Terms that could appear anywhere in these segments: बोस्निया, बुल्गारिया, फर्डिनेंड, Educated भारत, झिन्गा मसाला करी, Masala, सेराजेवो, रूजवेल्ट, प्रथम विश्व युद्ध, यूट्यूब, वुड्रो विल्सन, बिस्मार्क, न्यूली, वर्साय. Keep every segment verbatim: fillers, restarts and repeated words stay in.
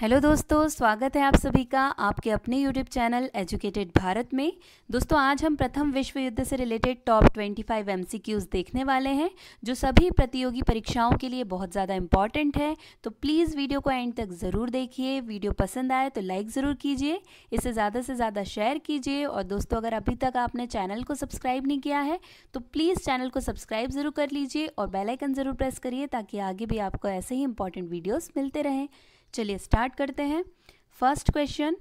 Hello दोस्तों, स्वागत है आप सभी का आपके अपने यूट्यूब चैनल एजुकेटेड भारत में। दोस्तों, आज हम प्रथम विश्व युद्ध से रिलेटेड टॉप पच्चीस एमसीक्यूज़ देखने वाले हैं जो सभी प्रतियोगी परीक्षाओं के लिए बहुत ज़्यादा इम्पॉर्टेंट है। तो प्लीज़ वीडियो को एंड तक ज़रूर देखिए। वीडियो पसंद आए तो लाइक ज़रूर कीजिए, इसे ज़्यादा से ज़्यादा शेयर कीजिए। और दोस्तों, अगर अभी तक आपने चैनल को सब्सक्राइब नहीं किया है तो प्लीज़ चैनल को सब्सक्राइब ज़रूर कर लीजिए और बेल आइकन ज़रूर प्रेस करिए ताकि आगे भी आपको ऐसे ही इंपॉर्टेंट वीडियोज़ मिलते रहें। चलिए स्टार्ट करते हैं। फर्स्ट क्वेश्चन,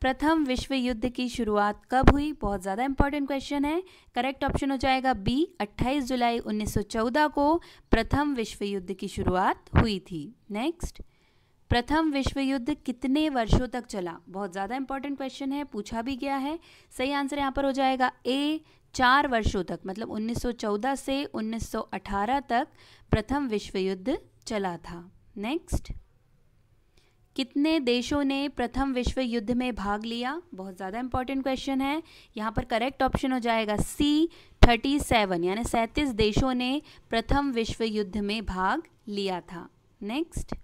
प्रथम विश्व युद्ध की शुरुआत कब हुई? बहुत ज़्यादा इंपॉर्टेंट क्वेश्चन है। करेक्ट ऑप्शन हो जाएगा बी, अट्ठाईस जुलाई उन्नीस सौ चौदह को प्रथम विश्व युद्ध की शुरुआत हुई थी। नेक्स्ट, प्रथम विश्व युद्ध कितने वर्षों तक चला? बहुत ज़्यादा इंपॉर्टेंट क्वेश्चन है, पूछा भी गया है। सही आंसर यहाँ पर हो जाएगा ए, चार वर्षों तक, मतलब उन्नीस सौ चौदह से उन्नीस सौ अठारह तक प्रथम विश्व युद्ध चला था। नेक्स्ट, कितने देशों ने प्रथम विश्व युद्ध में भाग लिया? बहुत ज़्यादा इंपॉर्टेंट क्वेश्चन है। यहाँ पर करेक्ट ऑप्शन हो जाएगा सी, सैंतीस, यानी सैंतीस देशों ने प्रथम विश्व युद्ध में भाग लिया था। नेक्स्ट,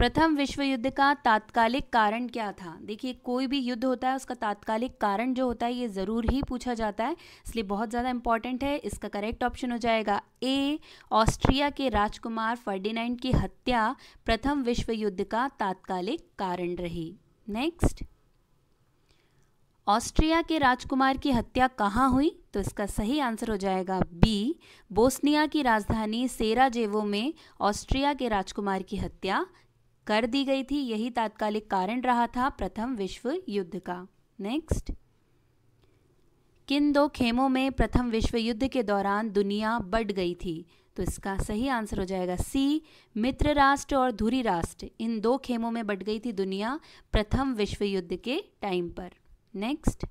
प्रथम विश्व युद्ध का तात्कालिक कारण क्या था? देखिए, कोई भी युद्ध होता है उसका तात्कालिक कारण जो होता है ये ज़रूर ही पूछा जाता है, इसलिए बहुत ज़्यादा इंपॉर्टेंट है। इसका करेक्ट ऑप्शन हो जाएगा ए, ऑस्ट्रिया के राजकुमार फर्डिनेंड की हत्या प्रथम विश्व युद्ध का तात्कालिक कारण रही। नेक्स्ट, ऑस्ट्रिया के राजकुमार की हत्या कहाँ हुई? तो इसका सही आंसर हो जाएगा बी, बोस्निया की राजधानी सेराजेवो में ऑस्ट्रिया के राजकुमार की हत्या कर दी गई थी। यही तात्कालिक कारण रहा था प्रथम विश्व युद्ध का। नेक्स्ट, किन दो खेमों में प्रथम विश्व युद्ध के दौरान दुनिया बट गई थी? तो इसका सही आंसर हो जाएगा सी, मित्र राष्ट्र और धुरी राष्ट्र, इन दो खेमों में बट गई थी दुनिया प्रथम विश्व युद्ध के टाइम पर। नेक्स्ट,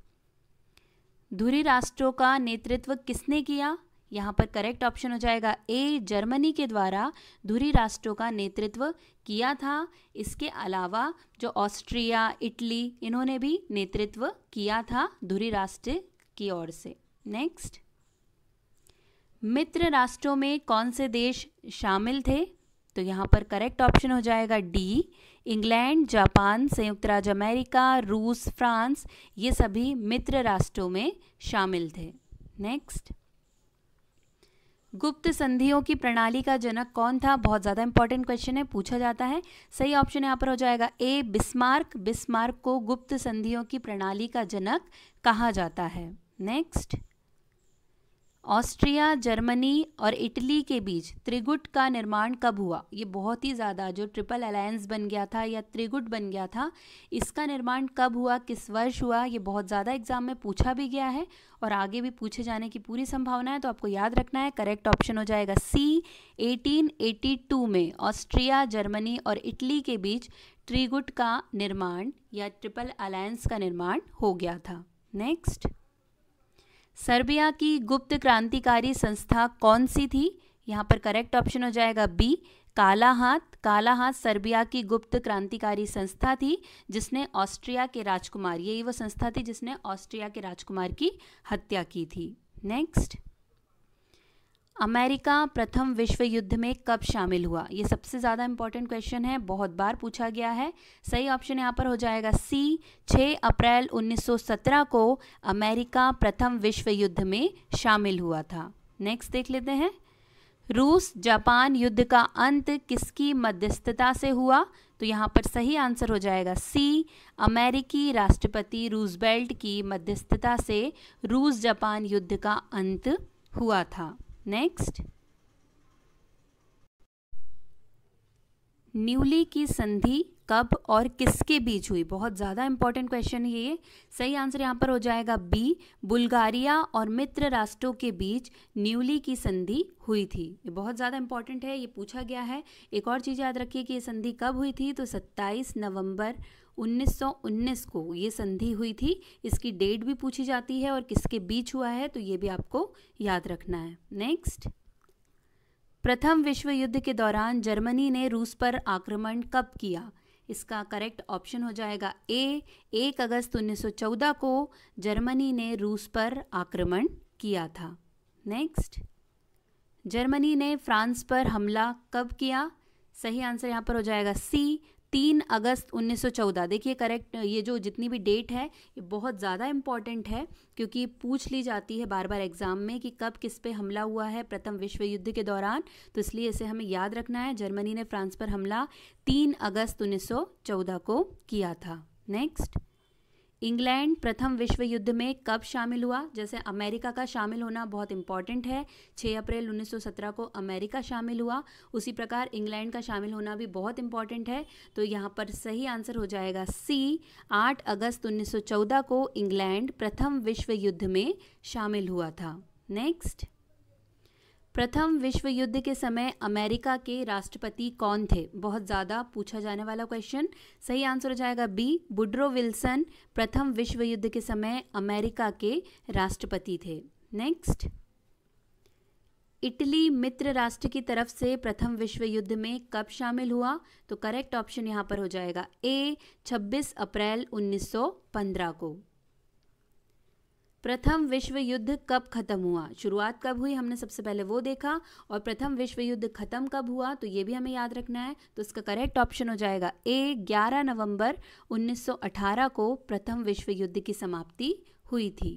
धुरी राष्ट्रों का नेतृत्व किसने किया? यहाँ पर करेक्ट ऑप्शन हो जाएगा ए, जर्मनी के द्वारा धुरी राष्ट्रों का नेतृत्व किया था। इसके अलावा जो ऑस्ट्रिया, इटली, इन्होंने भी नेतृत्व किया था धुरी राष्ट्र की ओर से। नेक्स्ट, मित्र राष्ट्रों में कौन से देश शामिल थे? तो यहाँ पर करेक्ट ऑप्शन हो जाएगा डी, इंग्लैंड, जापान, संयुक्त राज्य अमेरिका, रूस, फ्रांस, ये सभी मित्र राष्ट्रों में शामिल थे। नेक्स्ट, गुप्त संधियों की प्रणाली का जनक कौन था? बहुत ज़्यादा इंपॉर्टेंट क्वेश्चन है, पूछा जाता है। सही ऑप्शन यहाँ पर हो जाएगा ए, बिस्मार्क। बिस्मार्क को गुप्त संधियों की प्रणाली का जनक कहा जाता है। नेक्स्ट, ऑस्ट्रिया, जर्मनी और इटली के बीच त्रिगुट का निर्माण कब हुआ? ये बहुत ही ज़्यादा जो ट्रिपल अलायंस बन गया था या त्रिगुट बन गया था, इसका निर्माण कब हुआ, किस वर्ष हुआ? ये बहुत ज़्यादा एग्जाम में पूछा भी गया है और आगे भी पूछे जाने की पूरी संभावना है, तो आपको याद रखना है। करेक्ट ऑप्शन हो जाएगा सी, अठारह सौ बयासी में ऑस्ट्रिया, जर्मनी और इटली के बीच त्रिगुट का निर्माण या ट्रिपल अलायंस का निर्माण हो गया था। नेक्स्ट, सर्बिया की गुप्त क्रांतिकारी संस्था कौन सी थी? यहाँ पर करेक्ट ऑप्शन हो जाएगा बी, काला हाथ। काला हाथ सर्बिया की गुप्त क्रांतिकारी संस्था थी जिसने ऑस्ट्रिया के राजकुमार, यही वो संस्था थी जिसने ऑस्ट्रिया के राजकुमार की हत्या की थी। नेक्स्ट, अमेरिका प्रथम विश्व युद्ध में कब शामिल हुआ? ये सबसे ज़्यादा इम्पॉर्टेंट क्वेश्चन है, बहुत बार पूछा गया है। सही ऑप्शन यहाँ पर हो जाएगा सी, छह अप्रैल उन्नीस सौ सत्रह को अमेरिका प्रथम विश्व युद्ध में शामिल हुआ था। नेक्स्ट देख लेते हैं, रूस जापान युद्ध का अंत किसकी मध्यस्थता से हुआ? तो यहाँ पर सही आंसर हो जाएगा सी, अमेरिकी राष्ट्रपति रूजवेल्ट की मध्यस्थता से रूस जापान युद्ध का अंत हुआ था। नेक्स्ट, न्यूली की संधि कब और किसके बीच हुई? बहुत ज़्यादा इंपॉर्टेंट क्वेश्चन है ये। सही आंसर यहाँ पर हो जाएगा बी, बुल्गारिया और मित्र राष्ट्रों के बीच न्यूली की संधि हुई थी। ये बहुत ज़्यादा इंपॉर्टेंट है, ये पूछा गया है। एक और चीज़ याद रखिए कि ये संधि कब हुई थी, तो सत्ताईस नवंबर उन्नीस सौ उन्नीस को ये संधि हुई थी। इसकी डेट भी पूछी जाती है और किसके बीच हुआ है, तो ये भी आपको याद रखना है। नेक्स्ट, प्रथम विश्व युद्ध के दौरान जर्मनी ने रूस पर आक्रमण कब किया? इसका करेक्ट ऑप्शन हो जाएगा ए, एक अगस्त उन्नीस सौ चौदह को जर्मनी ने रूस पर आक्रमण किया था। नेक्स्ट, जर्मनी ने फ्रांस पर हमला कब किया? सही आंसर यहाँ पर हो जाएगा सी, तीन अगस्त उन्नीस सौ चौदह। देखिए करेक्ट, ये जो जितनी भी डेट है ये बहुत ज़्यादा इम्पॉर्टेंट है क्योंकि पूछ ली जाती है बार बार एग्जाम में कि कब किस पे हमला हुआ है प्रथम विश्व युद्ध के दौरान, तो इसलिए इसे हमें याद रखना है। जर्मनी ने फ्रांस पर हमला तीन अगस्त उन्नीस सौ चौदह को किया था। नेक्स्ट, इंग्लैंड प्रथम विश्व युद्ध में कब शामिल हुआ? जैसे अमेरिका का शामिल होना बहुत इम्पॉर्टेंट है, छह अप्रैल उन्नीस सौ सत्रह को अमेरिका शामिल हुआ, उसी प्रकार इंग्लैंड का शामिल होना भी बहुत इम्पॉर्टेंट है। तो यहाँ पर सही आंसर हो जाएगा सी, आठ अगस्त उन्नीस सौ चौदह को इंग्लैंड प्रथम विश्व युद्ध में शामिल हुआ था। नेक्स्ट, प्रथम विश्व युद्ध के समय अमेरिका के राष्ट्रपति कौन थे? बहुत ज़्यादा पूछा जाने वाला क्वेश्चन। सही आंसर हो जाएगा बी, वुड्रो विल्सन प्रथम विश्व युद्ध के समय अमेरिका के राष्ट्रपति थे। नेक्स्ट, इटली मित्र राष्ट्र की तरफ से प्रथम विश्व युद्ध में कब शामिल हुआ? तो करेक्ट ऑप्शन यहाँ पर हो जाएगा ए, छब्बीस अप्रैल उन्नीस सौ पंद्रह को। प्रथम विश्व युद्ध कब खत्म हुआ? शुरुआत कब हुई हमने सबसे पहले वो देखा, और प्रथम विश्व युद्ध खत्म कब हुआ तो ये भी हमें याद रखना है। तो इसका करेक्ट ऑप्शन हो जाएगा ए, ग्यारह नवंबर उन्नीस सौ अठारह को प्रथम विश्व युद्ध की समाप्ति हुई थी।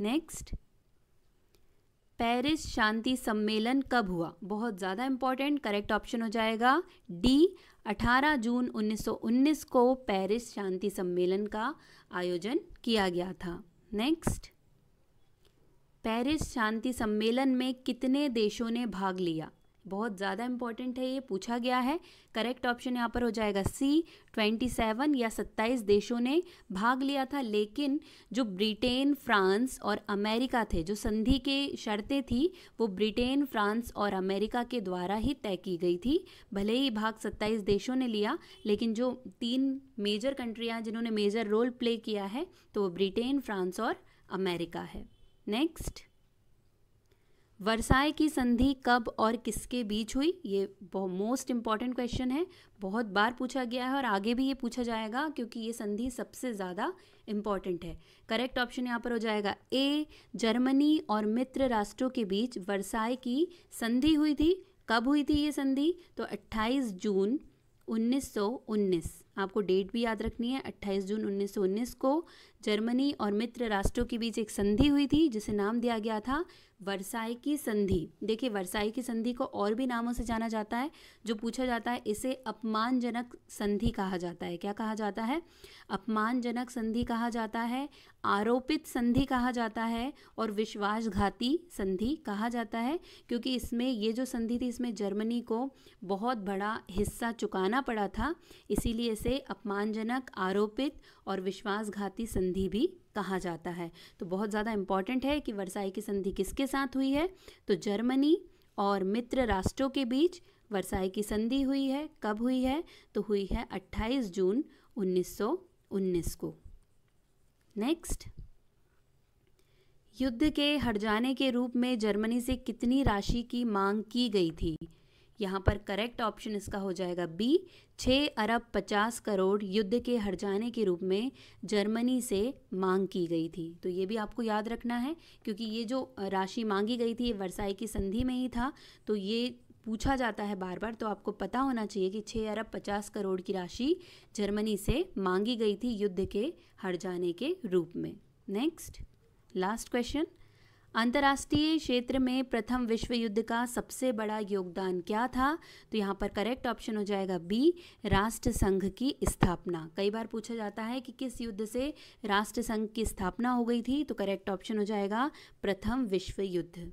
नेक्स्ट, पेरिस शांति सम्मेलन कब हुआ? बहुत ज़्यादा इम्पॉर्टेंट, करेक्ट ऑप्शन हो जाएगा डी, अठारह जून उन्नीस सौ उन्नीस को पेरिस शांति सम्मेलन का आयोजन किया गया था। नेक्स्ट, पेरिस शांति सम्मेलन में कितने देशों ने भाग लिया? बहुत ज़्यादा इम्पॉर्टेंट है, ये पूछा गया है। करेक्ट ऑप्शन यहाँ पर हो जाएगा सी, सत्ताईस देशों ने भाग लिया था, लेकिन जो ब्रिटेन, फ्रांस और अमेरिका थे, जो संधि के शर्तें थी वो ब्रिटेन, फ्रांस और अमेरिका के द्वारा ही तय की गई थी। भले ही भाग सत्ताईस देशों ने लिया, लेकिन जो तीन मेजर कंट्रियाँ जिन्होंने मेजर रोल प्ले किया है तो वो ब्रिटेन, फ्रांस और अमेरिका है। नेक्स्ट, वर्साय की संधि कब और किसके बीच हुई? ये मोस्ट इम्पॉर्टेंट क्वेश्चन है, बहुत बार पूछा गया है और आगे भी ये पूछा जाएगा क्योंकि ये संधि सबसे ज़्यादा इम्पॉर्टेंट है। करेक्ट ऑप्शन यहाँ पर हो जाएगा ए, जर्मनी और मित्र राष्ट्रों के बीच वर्साय की संधि हुई थी। कब हुई थी ये संधि? तो अट्ठाईस जून उन्नीस सौ उन्नीस। आपको डेट भी याद रखनी है, अट्ठाईस जून उन्नीस सौ उन्नीस को जर्मनी और मित्र राष्ट्रों के बीच एक संधि हुई थी जिसे नाम दिया गया था वर्साय की संधि। देखिए वर्साय की संधि को और भी नामों से जाना जाता है, जो पूछा जाता है इसे अपमानजनक संधि कहा जाता है। क्या कहा जाता है? अपमानजनक संधि कहा जाता है, आरोपित संधि कहा जाता है और विश्वासघाती संधि कहा जाता है, क्योंकि इसमें ये जो संधि थी इसमें जर्मनी को बहुत बड़ा हिस्सा चुकाना पड़ा था, इसीलिए इसे अपमानजनक, आरोपित और विश्वासघाती संधि भी कहा जाता है। तो बहुत ज़्यादा इम्पॉर्टेंट है कि वर्साय की संधि किसके साथ हुई है, तो जर्मनी और मित्र राष्ट्रों के बीच वर्साय की संधि हुई है। कब हुई है? तो हुई है अट्ठाईस जून उन्नीस सौ उन्नीस को। नेक्स्ट, युद्ध के हट जाने के रूप में जर्मनी से कितनी राशि की मांग की गई थी? यहाँ पर करेक्ट ऑप्शन इसका हो जाएगा बी, छह अरब पचास करोड़ युद्ध के हट जाने के रूप में जर्मनी से मांग की गई थी। तो ये भी आपको याद रखना है क्योंकि ये जो राशि मांगी गई थी ये वर्साय की संधि में ही था, तो ये पूछा जाता है बार बार, तो आपको पता होना चाहिए कि छह अरब पचास करोड़ की राशि जर्मनी से मांगी गई थी युद्ध के हट जाने के रूप में। नेक्स्ट, लास्ट क्वेश्चन, अंतर्राष्ट्रीय क्षेत्र में प्रथम विश्व युद्ध का सबसे बड़ा योगदान क्या था? तो यहाँ पर करेक्ट ऑप्शन हो जाएगा बी, राष्ट्र संघ की स्थापना। कई बार पूछा जाता है कि किस युद्ध से राष्ट्र संघ की स्थापना हो गई थी, तो करेक्ट ऑप्शन हो जाएगा प्रथम विश्व युद्ध।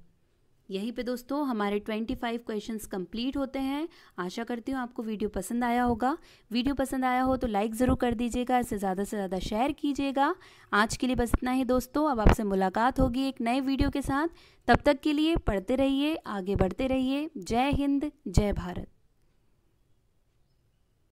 यहीं पे दोस्तों हमारे पच्चीस क्वेश्चंस कंप्लीट होते हैं। आशा करती हूँ आपको वीडियो पसंद आया होगा। वीडियो पसंद आया हो तो लाइक ज़रूर कर दीजिएगा, इसे ज़्यादा से ज़्यादा शेयर कीजिएगा। आज के लिए बस इतना ही दोस्तों, अब आपसे मुलाकात होगी एक नए वीडियो के साथ। तब तक के लिए पढ़ते रहिए, आगे बढ़ते रहिए। जय हिंद, जय भारत।